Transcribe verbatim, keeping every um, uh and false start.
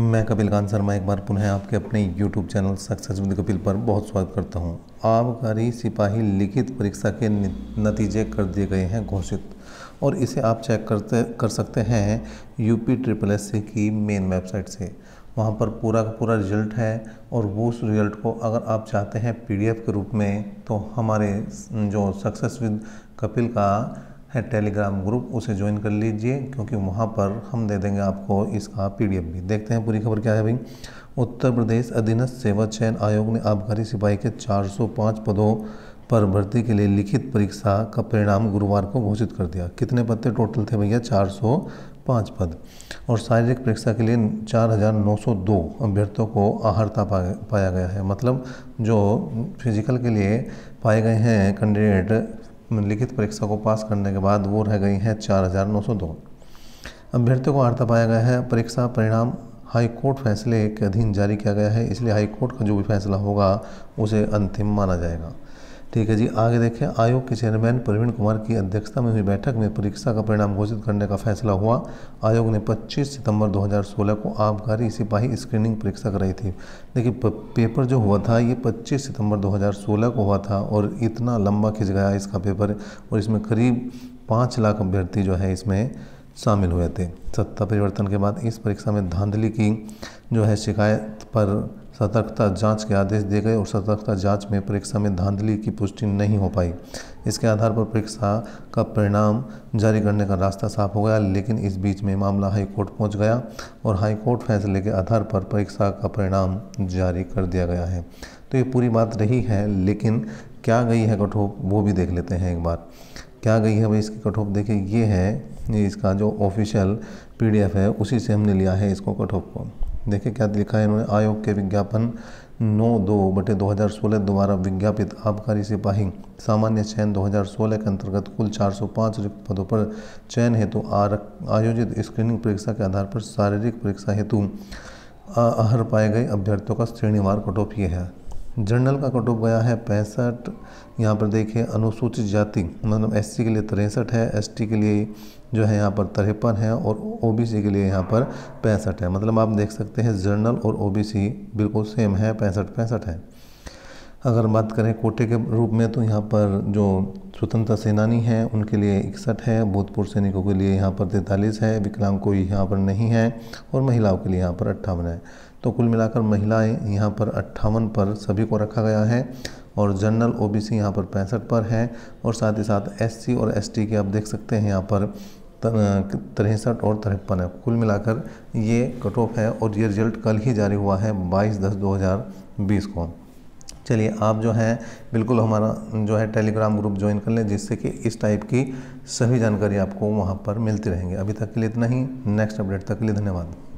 मैं कपिल कांत शर्मा एक बार पुनः आपके अपने YouTube channel success with Kapil पर बहुत स्वागत करता हूं। आबकारी सिपाही लिखित परीक्षा के नतीजे कर दिए गए हैं घोषित और इसे आप चेक करते कर सकते हैं यूपी ट्रिपल एस सी की मेन वेबसाइट से। वहां पर पूरा का पूरा रिजल्ट है और वो उस रिजल्ट को अगर आप चाहते हैं पीडीएफ के रूप में तो हमारे जो सक्सेस विद कपिल का है टेलीग्राम ग्रुप उसे ज्वाइन कर लीजिए, क्योंकि वहाँ पर हम दे देंगे आपको इसका पीडीएफ भी। देखते हैं पूरी खबर क्या है भाई। उत्तर प्रदेश अधीनस्थ सेवा चयन आयोग ने आबकारी सिपाही के चार सौ पाँच पदों पर भर्ती के लिए लिखित परीक्षा का परिणाम गुरुवार को घोषित कर दिया। कितने पत्ते टोटल थे भैया? चार सौ पाँच पद। और शारीरिक परीक्षा के लिए चार हज़ार नौ सौ दो अभ्यर्थियों को अहर्ता पाया गया है। मतलब जो फिजिकल के लिए पाए गए हैं कैंडिडेट लिखित परीक्षा को पास करने के बाद वो रह गई हैं चार हज़ार नौ सौ दो। अभ्यर्थियों को अहर्ता पाया गया है। परीक्षा परिणाम हाई कोर्ट फैसले के अधीन जारी किया गया है, इसलिए हाई कोर्ट का जो भी फैसला होगा उसे अंतिम माना जाएगा। ठीक है जी, आगे देखें। आयोग के चेयरमैन प्रवीण कुमार की अध्यक्षता में हुई बैठक में परीक्षा का परिणाम घोषित करने का फैसला हुआ। आयोग ने पच्चीस सितंबर दो हज़ार सोलह को आबकारी सिपाही स्क्रीनिंग परीक्षा कराई थी। देखिए पेपर जो हुआ था ये पच्चीस सितंबर दो हज़ार सोलह को हुआ था और इतना लंबा खिंच गया इसका पेपर, और इसमें करीब पाँच लाख अभ्यर्थी जो है इसमें शामिल हुए थे। सत्ता परिवर्तन के बाद इस परीक्षा में धांधली की जो है शिकायत पर सतर्कता जांच के आदेश दिए गए और सतर्कता जांच में परीक्षा में धांधली की पुष्टि नहीं हो पाई। इसके आधार पर परीक्षा का परिणाम जारी करने का रास्ता साफ हो गया, लेकिन इस बीच में मामला हाईकोर्ट पहुंच गया और हाईकोर्ट फैसले के आधार पर परीक्षा का परिणाम जारी कर दिया गया है। तो ये पूरी बात रही है, लेकिन क्या गई है कठोप वो भी देख लेते हैं एक बार। क्या गई है भाई इसकी कटऑफ? देखिए ये है, ये इसका जो ऑफिशियल पीडीएफ है उसी से हमने लिया है इसको कटऑफ को। देखिए क्या लिखा है इन्होंने। आयोग के विज्ञापन नौ दो बटे दो हज़ार सोलह द्वारा विज्ञापित आबकारी सिपाही सामान्य चयन दो हज़ार सोलह के अंतर्गत कुल चार सौ पाँच रिक्त पदों पर चयन हेतु आयोजित स्क्रीनिंग परीक्षा के आधार पर शारीरिक परीक्षा हेतु अहर पाए गए अभ्यर्थियों का श्रेणीवार कटऑफ ये है। जनरल का कट ऑफ गया है पैंसठ। यहाँ पर देखिए अनुसूचित जाति मतलब एससी के लिए तिरसठ है, एसटी के लिए जो है यहाँ पर तिरपन है और ओबीसी के लिए यहाँ पर पैंसठ है। मतलब आप देख सकते हैं जनरल और ओबीसी बिल्कुल सेम है, पैंसठ पैंसठ है। अगर बात करें कोटे के रूप में तो यहाँ पर जो स्वतंत्रता सेनानी हैं उनके लिए इकसठ है, भूतपूर्व सैनिकों के लिए यहाँ पर तैंतालीस है, विकलांग कोई यहाँ पर नहीं है और महिलाओं के लिए यहाँ पर अट्ठावन है। तो कुल मिलाकर महिलाएं यहाँ पर अट्ठावन पर सभी को रखा गया है और जनरल ओबीसी यहाँ पर पैंसठ पर है, और साथ ही साथ एससी और एसटी के आप देख सकते हैं यहाँ पर तिरसठ और तिरपन है। कुल मिलाकर ये कट ऑफ है और ये रिजल्ट कल ही जारी हुआ है बाईस दस दो हज़ार बीस को। चलिए आप जो है बिल्कुल हमारा जो है टेलीग्राम ग्रुप ज्वाइन कर लें, जिससे कि इस टाइप की सभी जानकारी आपको वहाँ पर मिलती रहेंगी। अभी तक के लिए इतना ही, नेक्स्ट अपडेट तक के लिए धन्यवाद।